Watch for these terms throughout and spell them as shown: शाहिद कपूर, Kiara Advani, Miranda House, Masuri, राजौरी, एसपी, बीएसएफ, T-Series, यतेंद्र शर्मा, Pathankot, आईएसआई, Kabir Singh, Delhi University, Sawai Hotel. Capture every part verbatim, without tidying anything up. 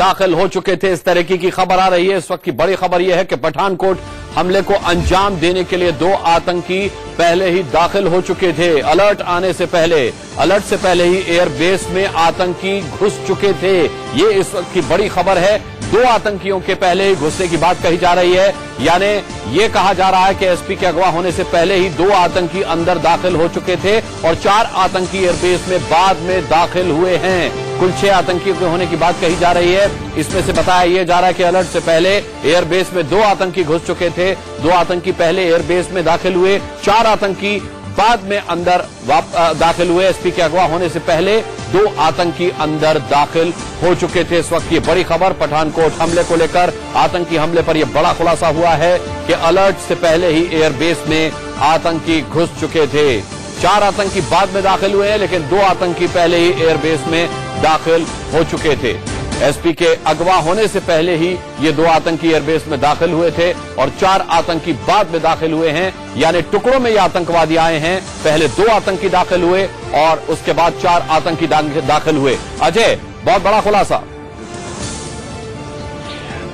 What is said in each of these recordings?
दाखिल हो चुके थे। इस तरह की खबर आ रही है। इस वक्त की बड़ी खबर यह है कि पठानकोट हमले को अंजाम देने के लिए दो आतंकी पहले ही दाखिल हो चुके थे। अलर्ट आने से पहले अलर्ट से पहले ही एयरबेस में आतंकी घुस चुके थे। ये इस वक्त की बड़ी खबर है। दो आतंकियों के पहले ही घुसने की बात कही जा रही है, यानी ये कहा जा रहा है कि एसपी के अगवा होने से पहले ही दो आतंकी अंदर दाखिल हो चुके थे और चार आतंकी एयरबेस में बाद में दाखिल हुए हैं। कुल छह आतंकियों के होने की बात कही जा रही है। इसमें से बताया यह जा रहा है कि अलर्ट से पहले एयरबेस में दो आतंकी घुस चुके थे। दो आतंकी पहले एयरबेस में दाखिल हुए, चार आतंकी बाद में अंदर दाखिल हुए। एसपी के अगवा होने से पहले दो आतंकी अंदर दाखिल हो चुके थे। इस वक्त ये बड़ी खबर पठानकोट हमले को लेकर, आतंकी हमले पर यह बड़ा खुलासा हुआ है कि अलर्ट से पहले ही एयरबेस में आतंकी घुस चुके थे। चार आतंकी बाद में दाखिल हुए हैं, लेकिन दो आतंकी पहले ही एयरबेस में दाखिल हो चुके थे। एसपी के अगवा होने से पहले ही ये दो आतंकी एयरबेस में दाखिल हुए थे और चार आतंकी बाद में दाखिल हुए हैं, यानी टुकड़ों में ये आतंकवादी आए हैं। पहले दो आतंकी दाखिल हुए और उसके बाद चार आतंकी दाखिल हुए। अजय, बहुत बड़ा खुलासा।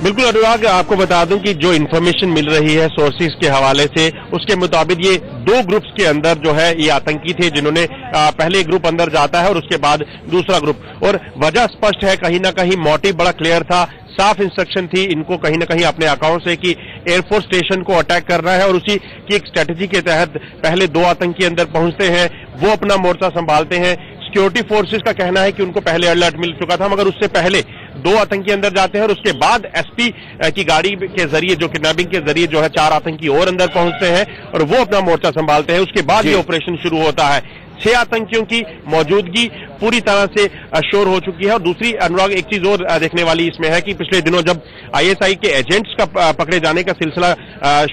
बिल्कुल अनुराग, आपको बता दूं कि जो इन्फॉर्मेशन मिल रही है सोर्सेज के हवाले से, उसके मुताबिक ये दो ग्रुप्स के अंदर जो है ये आतंकी थे, जिन्होंने पहले ग्रुप अंदर जाता है और उसके बाद दूसरा ग्रुप। और वजह स्पष्ट है, कहीं ना कहीं मोटिव बड़ा क्लियर था, साफ इंस्ट्रक्शन थी इनको कहीं ना कहीं अपने अकाउंट से कि एयरफोर्स स्टेशन को अटैक करना है, और उसी की एक स्ट्रेटेजी के तहत पहले दो आतंकी अंदर पहुंचते हैं, वो अपना मोर्चा संभालते हैं। सिक्योरिटी फोर्सेज का कहना है कि उनको पहले अलर्ट मिल चुका था, मगर उससे पहले दो आतंकी अंदर जाते हैं और उसके बाद एसपी की गाड़ी के जरिए, जो किडनैपिंग के जरिए जो है चार आतंकी और अंदर पहुंचते हैं और वो अपना मोर्चा संभालते हैं। उसके बाद ये ऑपरेशन शुरू होता है। छह आतंकियों की मौजूदगी पूरी तरह से श्योर हो चुकी है। और दूसरी अनुराग एक चीज और देखने वाली इसमें है कि पिछले दिनों जब आईएसआई के एजेंट्स का पकड़े जाने का सिलसिला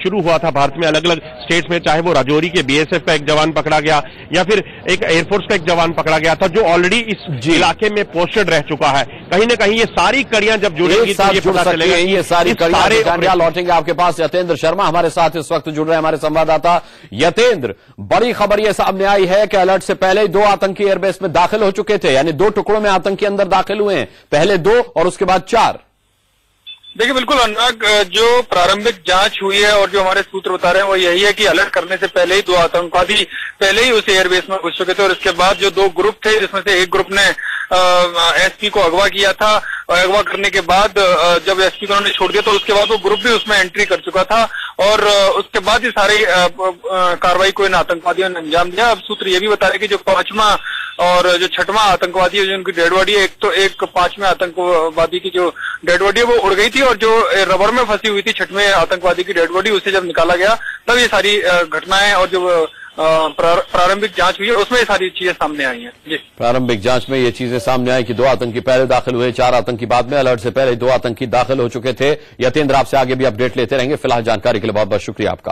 शुरू हुआ था भारत में अलग अलग स्टेट्स में, चाहे वो राजौरी के बीएसएफ का एक जवान पकड़ा गया या फिर एक एयरफोर्स का एक जवान पकड़ा गया था, जो ऑलरेडी इस इलाके में पोस्टेड रह चुका है, कहीं ना कहीं ये सारी कड़ियां जब जुड़ेगी तो ये पता चलेगा। ये सारी कड़ियां लौटेंगे आपके पास। यतेंद्र शर्मा हमारे साथ इस वक्त जुड़ रहे हैं, हमारे संवाददाता। यतेंद्र, बड़ी खबर यह सामने आई है कि अलर्ट से पहले दो आतंकी एयरबेस में दाखिल हो चुके थे, यानी दो टुकड़ों में आतंकी अंदर दाखिल हुए हैं, पहले दो और उसके बाद चार। देखिए बिल्कुल अनुराग, जो प्रारंभिक जांच हुई है और जो हमारे सूत्र बता रहे हैं वो यही है कि अलर्ट करने से पहले ही दो आतंकवादी पहले ही उस एयरबेस में घुस चुके थे और इसके बाद जो दो ग्रुप थे, जिसमें से एक ग्रुप ने एसपी को अगवा किया था और अगवा करने के बाद जब एसपी को उन्होंने छोड़ दिया तो उसके बाद वो ग्रुप भी उसमें एंट्री कर चुका था और उसके बाद ये सारी कार्रवाई को इन आतंकवादियों ने अंजाम दिया। अब सूत्र ये भी बता रहे कि जो पांचवा और जो छठवां आतंकवादी है, जो उनकी डेड बॉडी है, एक तो एक पांचवें आतंकवादी की जो डेड बॉडी है वो उड़ गई थी और जो रबर में फंसी हुई थी छठवें आतंकवादी की डेड बॉडी, उसे जब निकाला गया तब ये सारी घटनाएं और जो प्रारंभिक जांच हुई है उसमें ये सारी चीजें सामने आई हैं। जी, प्रारंभिक जांच में ये चीजें सामने आई कि दो आतंकी पहले दाखिल हुए, चार आतंकी बाद में, अलर्ट से पहले दो आतंकी दाखिल हो चुके थे। यतेंद्र, आपसे आगे भी अपडेट लेते रहेंगे। फिलहाल जानकारी के लिए बहुत बहुत शुक्रिया आपका।